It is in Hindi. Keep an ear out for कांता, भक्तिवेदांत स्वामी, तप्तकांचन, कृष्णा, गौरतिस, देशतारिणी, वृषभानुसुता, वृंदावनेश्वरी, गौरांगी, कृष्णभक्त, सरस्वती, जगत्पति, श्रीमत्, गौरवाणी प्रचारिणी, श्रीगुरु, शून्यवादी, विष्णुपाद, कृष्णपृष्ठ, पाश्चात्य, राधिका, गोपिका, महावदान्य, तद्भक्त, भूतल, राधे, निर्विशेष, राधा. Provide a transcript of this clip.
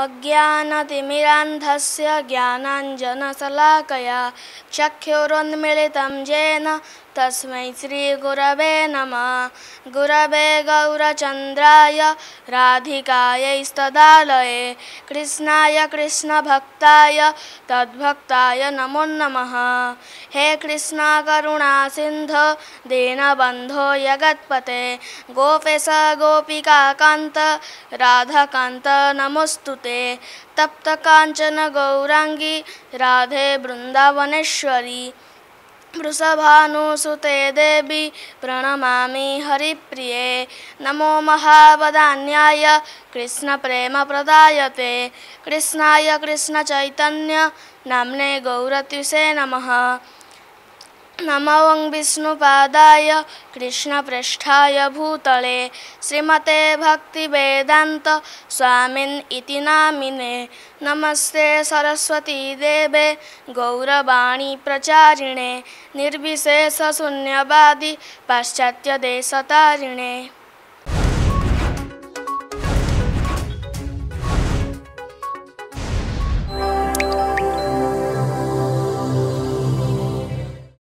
अज्ञानतिमिरान्धस्य ज्ञानाञ्जनशलाकया चक्षुरुन्मीलितं येन तस्मै श्रीगुरवे नमः। गुरवे गौर चंद्राय राधिकाय इस्तदालये कृष्णाय कृष्णभक्ताय तद्भक्ताय नमो नमः। हे कृष्णा करुणा सिंधु दीन बंधु जगत्पते गोपेश गोपिका कांता राधा कांता नमोस्तुते। तप्तकांचन गौरांगी राधे वृंदावनेश्वरी वृषभानुसुते देवी प्रणमामि हरिप्रिय। नमो महावदान्याय कृष्ण प्रेम प्रदायते कृष्णाय कृष्ण चैतन्य नामने गौरतिसे नमः। नमो विष्णुपादाय कृष्णपृष्ठाय भूतले श्रीमते भक्तिवेदांत स्वामी इति नामिने। नमस्ते सरस्वती देवे गौरवाणी प्रचारिणे निर्विशेष शून्यवादी पाश्चात्य देशतारिणे।